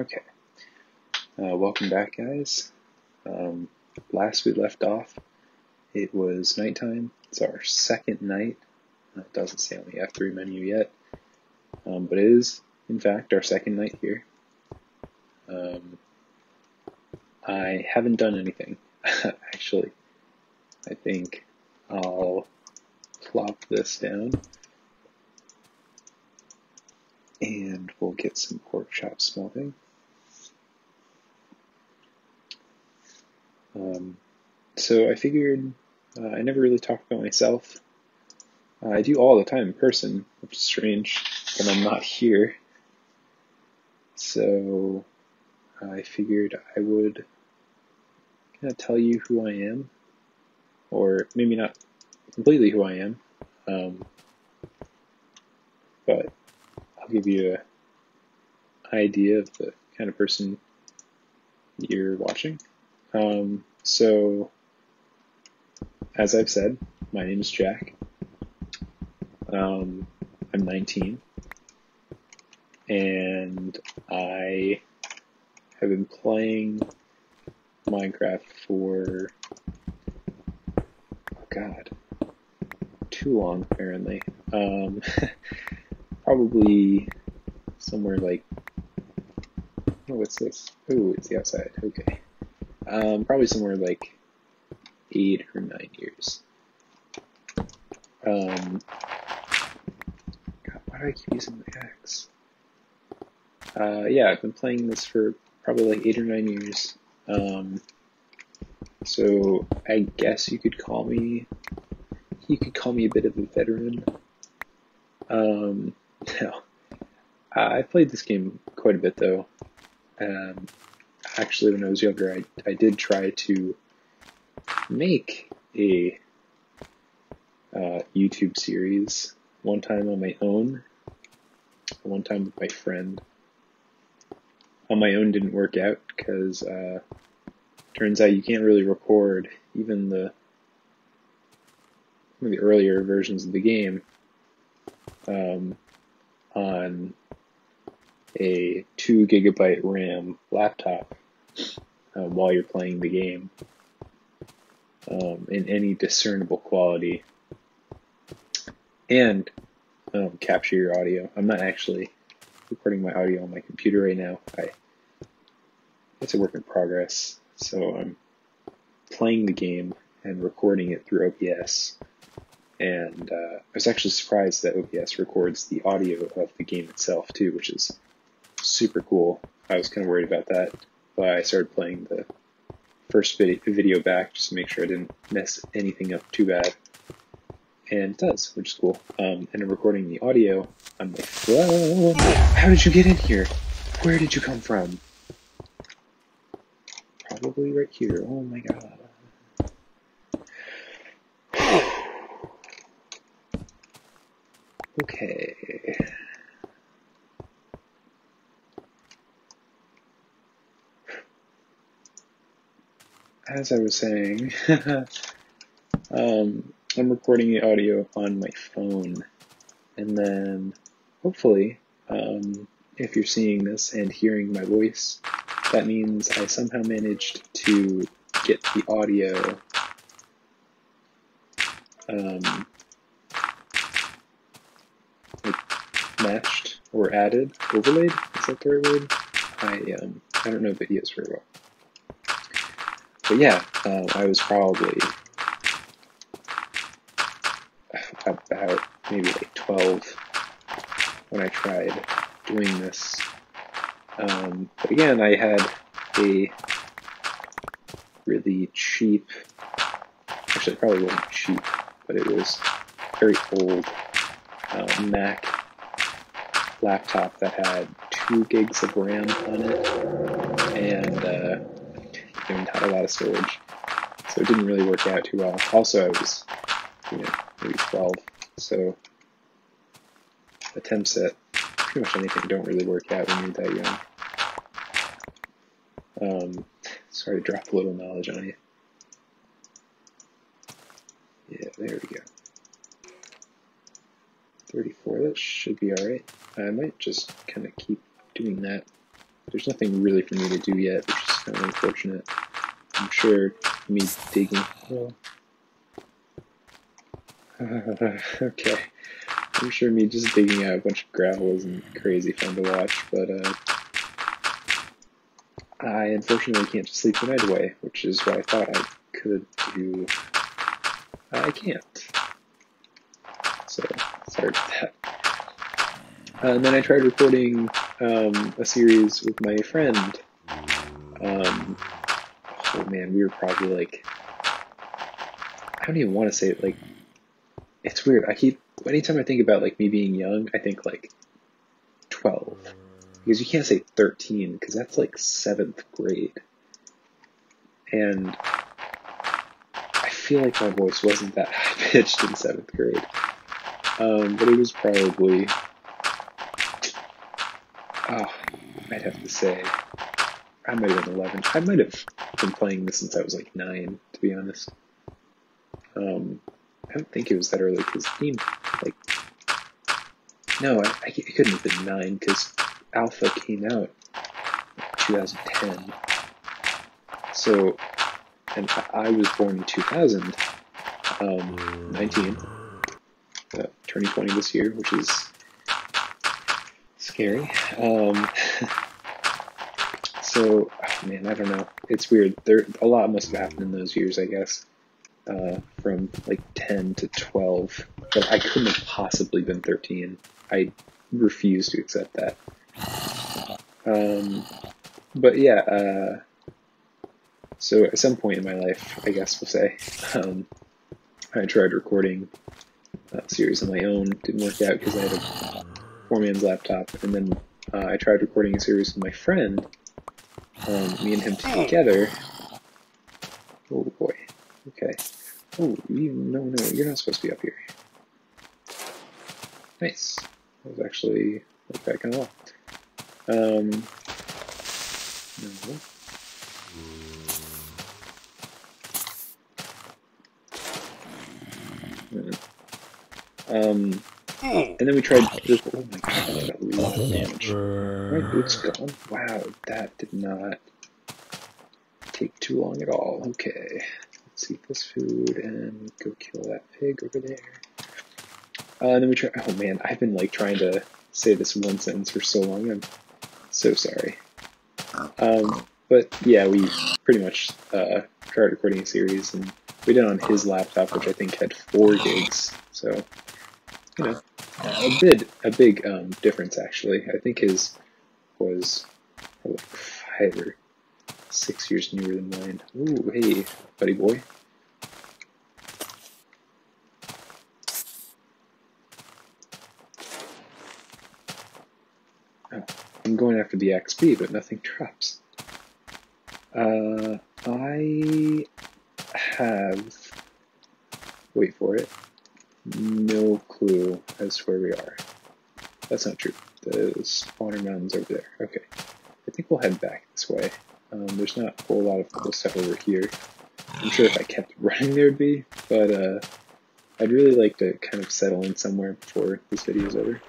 Okay, welcome back, guys. Last we left off, it was nighttime. It's our second night. It doesn't say on the F3 menu yet, but it is, in fact, our second night here. I haven't done anything, actually. I think I'll plop this down, and we'll get some pork chop smelting. So I figured, I never really talk about myself. I do all the time in person, which is strange when I'm not here. So I figured I would kind of tell you who I am, or maybe not completely who I am, but I'll give you an idea of the kind of person you're watching. So, as I've said, my name is Jack. I'm 19, and I have been playing Minecraft for, oh god, too long apparently. Probably somewhere like, oh, what's this? Oh, it's the outside. Okay. Probably somewhere like 8 or 9 years. God, why do I keep using my axe? Yeah, I've been playing this for probably like 8 or 9 years. So I guess you could call me a bit of a veteran. No, I played this game quite a bit though. Actually, when I was younger, I did try to make a YouTube series, one time on my own, one time with my friend. On my own didn't work out because turns out you can't really record even the earlier versions of the game on a 2 GB RAM laptop while you're playing the game in any discernible quality, and capture your audio. I'm not actually recording my audio on my computer right now. It's a work in progress, so I'm playing the game and recording it through OBS. And I was actually surprised that OBS records the audio of the game itself too, which is super cool. I was kind of worried about that, but I started playing the first video back just to make sure I didn't mess anything up too bad. And it does, which is cool. And I'm recording the audio. I'm like, whoa, how did you get in here? Where did you come from? Probably right here. Oh my god. Okay. As I was saying, I'm recording the audio on my phone, and then hopefully, if you're seeing this and hearing my voice, that means I somehow managed to get the audio matched or added, overlaid, is that the right word? I don't know videos very well. But yeah, I was probably about maybe like 12 when I tried doing this. But again, I had a really cheap, actually it probably wasn't cheap, but it was very old Mac laptop that had 2 GB of RAM on it, and not a lot of storage, so it didn't really work out too well. Also, I was, maybe 12, so attempts at pretty much anything don't really work out when you're that young. Sorry to drop a little knowledge on you. Yeah, there we go. 34, that should be alright. I might just kind of keep doing that. There's nothing really for me to do yet, which is kind of unfortunate. I'm sure me digging... Well, okay. I'm sure me just digging out a bunch of gravel isn't crazy fun to watch, but I unfortunately can't just sleep the night away, which is what I thought I could do. I can't. So, sorry about that. And then I tried recording a series with my friend. Oh man, we were probably like, I don't even want to say it, like, it's weird. Anytime I think about like me being young, I think like 12. Because you can't say 13, because that's like 7th grade. And I feel like my voice wasn't that high-pitched in 7th grade. But it was probably... Oh, I'd have to say, I might have been 11. I might have been playing this since I was like 9, to be honest. I don't think it was that early, because I couldn't have been 9, because Alpha came out in 2010. So, and I was born in 2000, 19, turning 20 this year, which is... scary. So, oh man, I don't know. It's weird. A lot must have happened in those years, I guess. From like 10 to 12. But I couldn't have possibly been 13. I refuse to accept that. But yeah, so at some point in my life, I guess we'll say, I tried recording a series on my own. Didn't work out because I had a poor man's laptop, and then I tried recording a series with my friend, me and him together. Oh boy, okay. Oh, no, you're not supposed to be up here. Nice. I was actually right back in the wall. No. And then we tried. Oh my god, I got a lot of damage. My boots gone. Wow, that did not take too long at all. Okay, let's eat this food and go kill that pig over there. And then we try. Oh man, I've been like trying to say this one sentence for so long. I'm so sorry. But yeah, we pretty much tried recording a series, and we did it on his laptop, which I think had 4 gigs. So. You know, a big difference actually. I think his was probably 5 or 6 years newer than mine. Ooh, hey, buddy boy. Oh, I'm going after the XP, but nothing drops. I have. Wait for it. No clue as to where we are. That's not true. The spawner mountain's over there. Okay. I think we'll head back this way. There's not a whole lot of cool stuff over here. I'm sure if I kept running there'd be, but I'd really like to kind of settle in somewhere before this video is over.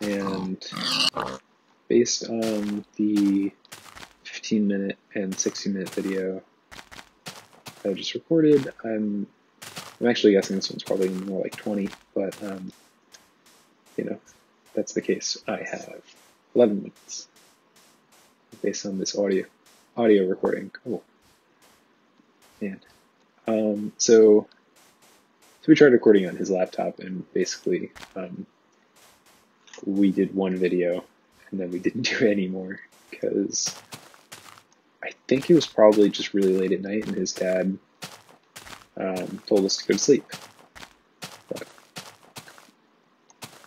And based on the 15-minute and 60-minute video that I just recorded, I'm actually guessing this one's probably more like 20, but, you know, if that's the case. I have 11 minutes based on this audio recording. Oh, man. So we tried recording on his laptop, and basically we did one video, and then we didn't do any more, because I think it was probably just really late at night, and his dad... told us to go to sleep. But,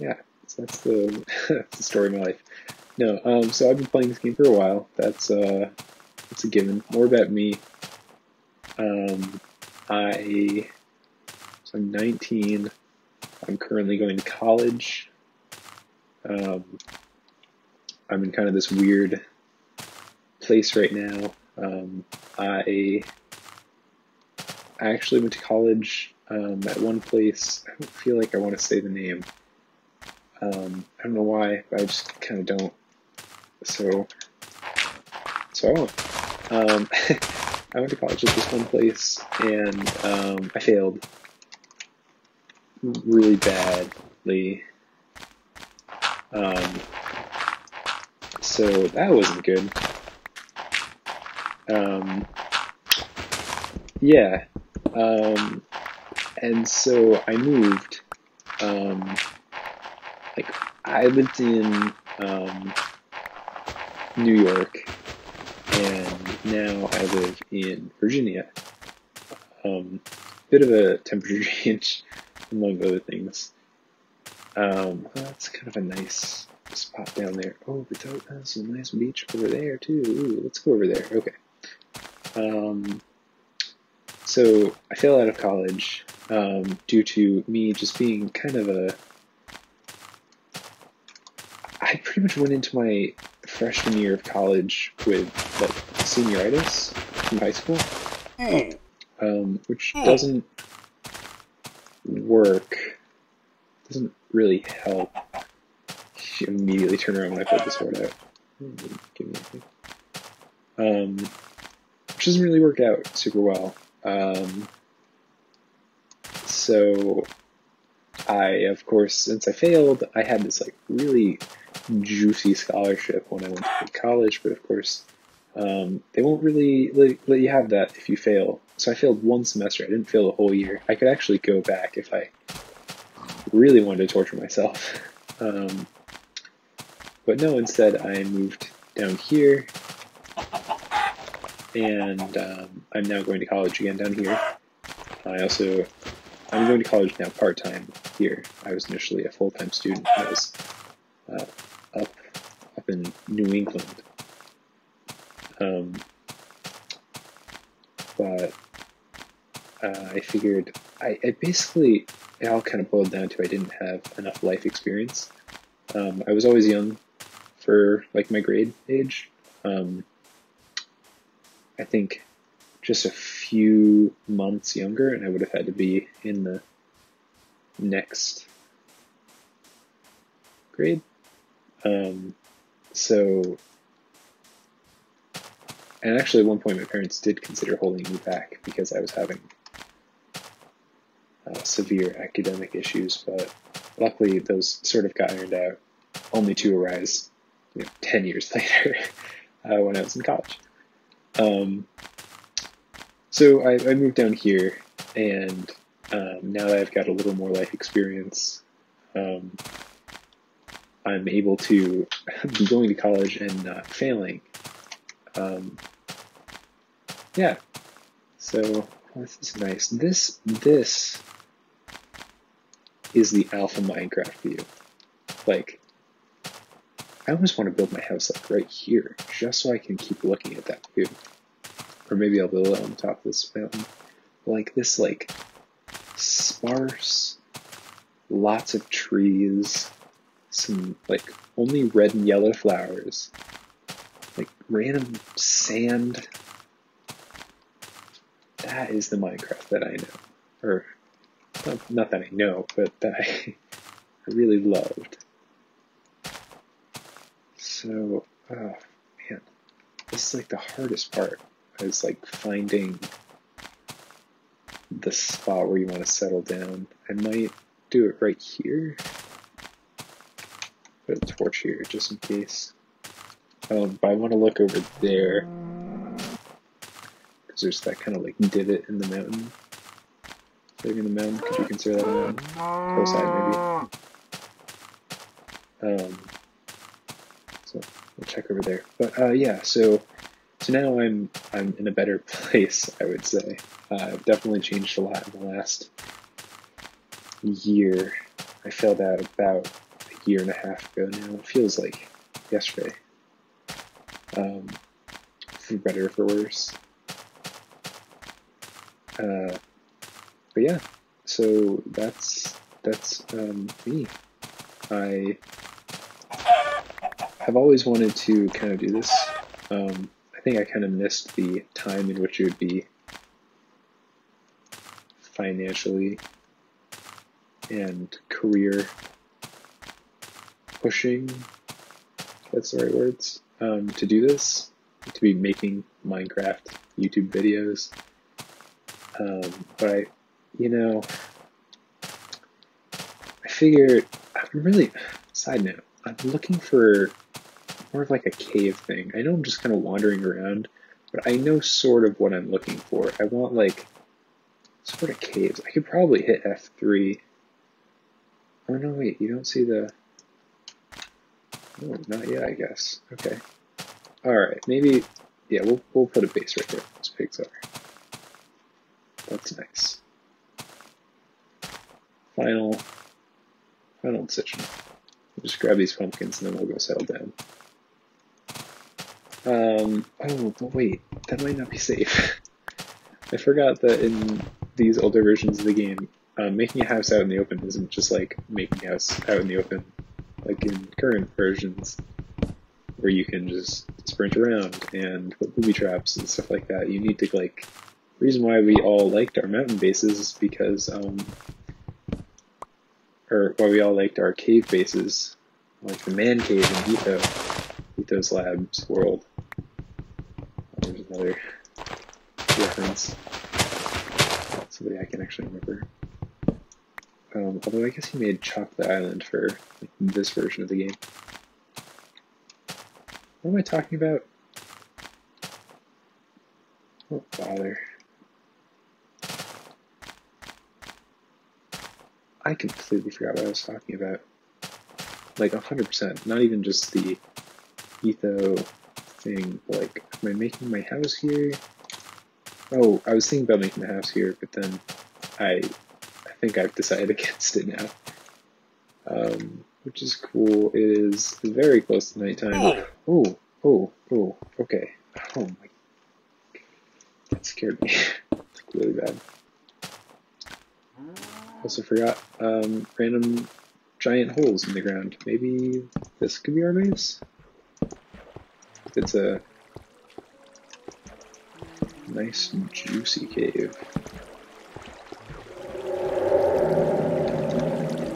yeah, so that's the, that's the story of my life. No, so I've been playing this game for a while. That's a given. More about me. I'm 19. I'm currently going to college. I'm in kind of this weird place right now. I actually went to college at one place. I don't feel like I want to say the name. I don't know why, but I just kind of don't. So I went to college at this one place, and I failed really badly. So that wasn't good. And so I moved. I lived in New York, and now I live in Virginia. Bit of a temperature change, among other things. That's kind of a nice spot down there. Oh, but that's a nice beach over there too. Ooh, let's go over there. Okay. So I fell out of college due to me just being kind of a... I pretty much went into my freshman year of college with like senioritis from high school, which doesn't work. Doesn't really help. You immediately turn around when I put this word out. Give me anything. Which doesn't really work out super well. So I, of course, since I failed, I had this like really juicy scholarship when I went to college, but of course, they won't really let you have that if you fail. So I failed one semester. I didn't fail the whole year. I could actually go back if I really wanted to torture myself. But no, instead I moved down here, and I'm now going to college again down here. I'm going to college now part-time here. I was initially a full-time student. I was up in New England. But I figured, I basically, it all kind of boiled down to I didn't have enough life experience. I was always young for like my grade age. I think just a few months younger, and I would have had to be in the next grade. And actually at one point my parents did consider holding me back because I was having severe academic issues, but luckily those sort of got ironed out, only to arise 10 years later when I was in college. So I moved down here, and now that I've got a little more life experience, I'm able to be going to college and not failing. Yeah, so this is nice. This is the alpha Minecraft view. Like, I almost want to build my house like right here, just so I can keep looking at that view. Or maybe I'll build it on the top of this mountain. Like this, like, sparse, lots of trees, some, like, only red and yellow flowers, like, random sand. That is the Minecraft that I know. Or, not that I know, but that I really loved. So, oh, man. This is, like, the hardest part. Is like finding the spot where you want to settle down. I might do it right here. Put a torch here just in case. But I want to look over there because there's that kind of like divot in the mountain. Big in the mountain. Could you consider that a mountain? Close eye maybe. So we'll check over there. But yeah, so now I'm in a better place, I would say. I've definitely changed a lot in the last year. I failed out about a year and a half ago now. It feels like yesterday. For better or for worse. But yeah, so that's me. I've always wanted to kind of do this. I think I kind of missed the time in which it would be financially and career pushing, if that's the right words, to do this, to be making Minecraft YouTube videos. But, you know, I figured I'm really, side note, I'm looking for more of like a cave thing. I know I'm just kind of wandering around, but I know sort of what I'm looking for. I want like sort of caves. I could probably hit F3. Oh no, wait, you don't see the, oh, not yet, I guess. Okay. All right, maybe, yeah, we'll put a base right there. Those pigs are. That's nice. Final decision. We'll just grab these pumpkins and then we'll go settle down. Oh, but wait, that might not be safe. I forgot that in these older versions of the game, making a house out in the open isn't just like making a house out in the open, like in current versions, where you can just sprint around and put booby traps and stuff like that. You need to, like, the reason why we all liked our mountain bases is because, or why we all liked our cave bases, like the man cave in Ethos Labs world. There's another reference. Somebody I can actually remember. Although I guess he made Chocolate Island for like, this version of the game. What am I talking about? Oh, bother. I completely forgot what I was talking about. Like, 100%. Not even just the Etho thing. Like, am I making my house here? Oh, I was thinking about making the house here, but then I think I've decided against it now. Which is cool. It is very close to nighttime. Oh, oh, oh, oh. Okay. Oh my. That scared me. Really bad. Also forgot random giant holes in the ground. Maybe this could be our base? It's a nice juicy cave.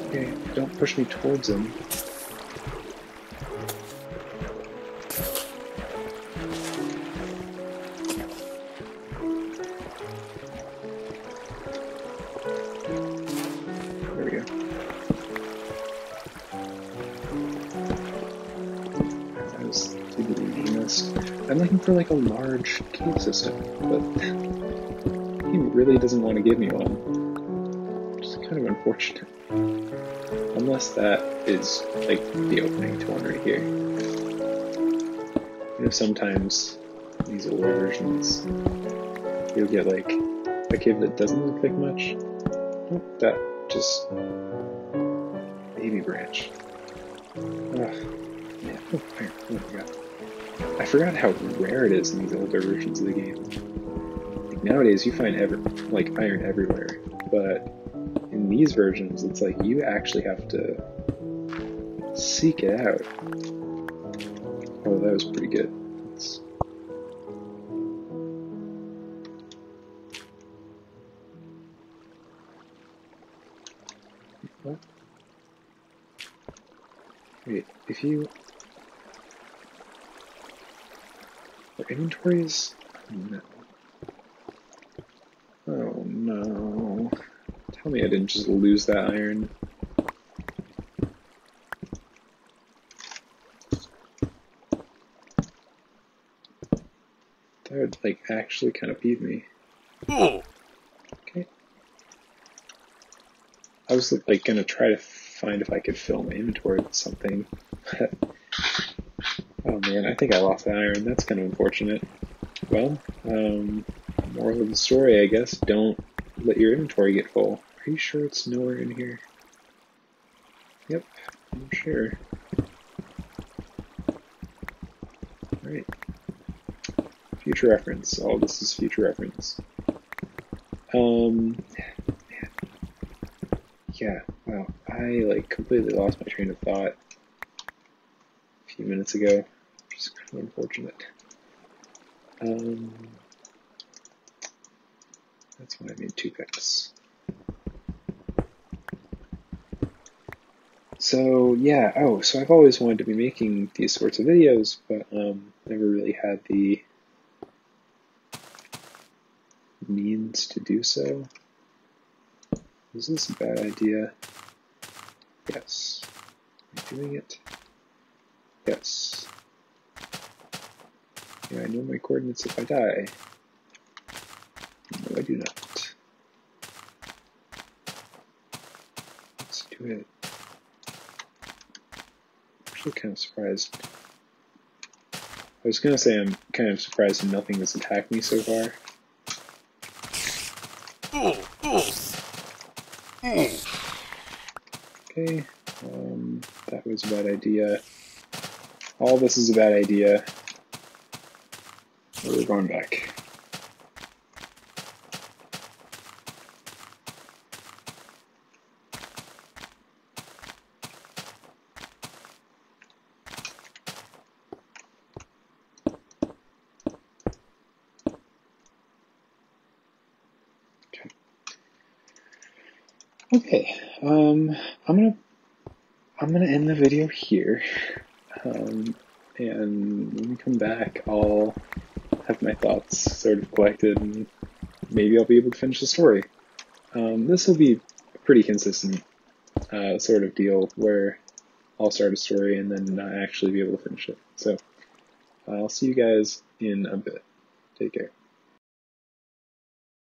Okay, don't push me towards them. I'm looking for like a large cave system, but he really doesn't want to give me one, which is kind of unfortunate. Unless that is like the opening to one right here. You know, sometimes these older versions, you'll get like a cave that doesn't look like much. Oh, that just baby branch. Ugh. Yeah. Oh, iron. Oh my god. I forgot how rare it is in these older versions of the game. Like nowadays, you find like iron everywhere, but in these versions, it's like you actually have to seek it out. Oh, that was pretty good. It's... What? Wait, if you. Inventories? No. Oh no. Tell me I didn't just lose that iron. That would, like, actually kind of beat me. Oh. Okay. I was, like, gonna try to find if I could fill my inventory with something. Oh man, I think I lost that iron. That's kind of unfortunate. Well, moral of the story, I guess, don't let your inventory get full. Are you sure it's nowhere in here? Yep, I'm sure. Alright. Future reference. All this is future reference. Man. Yeah, wow. I, like, completely lost my train of thought a few minutes ago. Unfortunate. That's when I made two picks. So yeah, so I've always wanted to be making these sorts of videos, but never really had the means to do so. Is this a bad idea? Yes. Am I doing it? Yes. Yeah, I know my coordinates if I die. No, I do not. Let's do it. I'm actually kind of surprised. I was going to say I'm kind of surprised nothing has attacked me so far. Okay, that was a bad idea. All this is a bad idea. We're going back. Okay, I'm gonna end the video here, and when we come back, I'll have my thoughts sort of collected, and maybe I'll be able to finish the story. This will be a pretty consistent sort of deal where I'll start a story and then not actually be able to finish it. So I'll see you guys in a bit. Take care.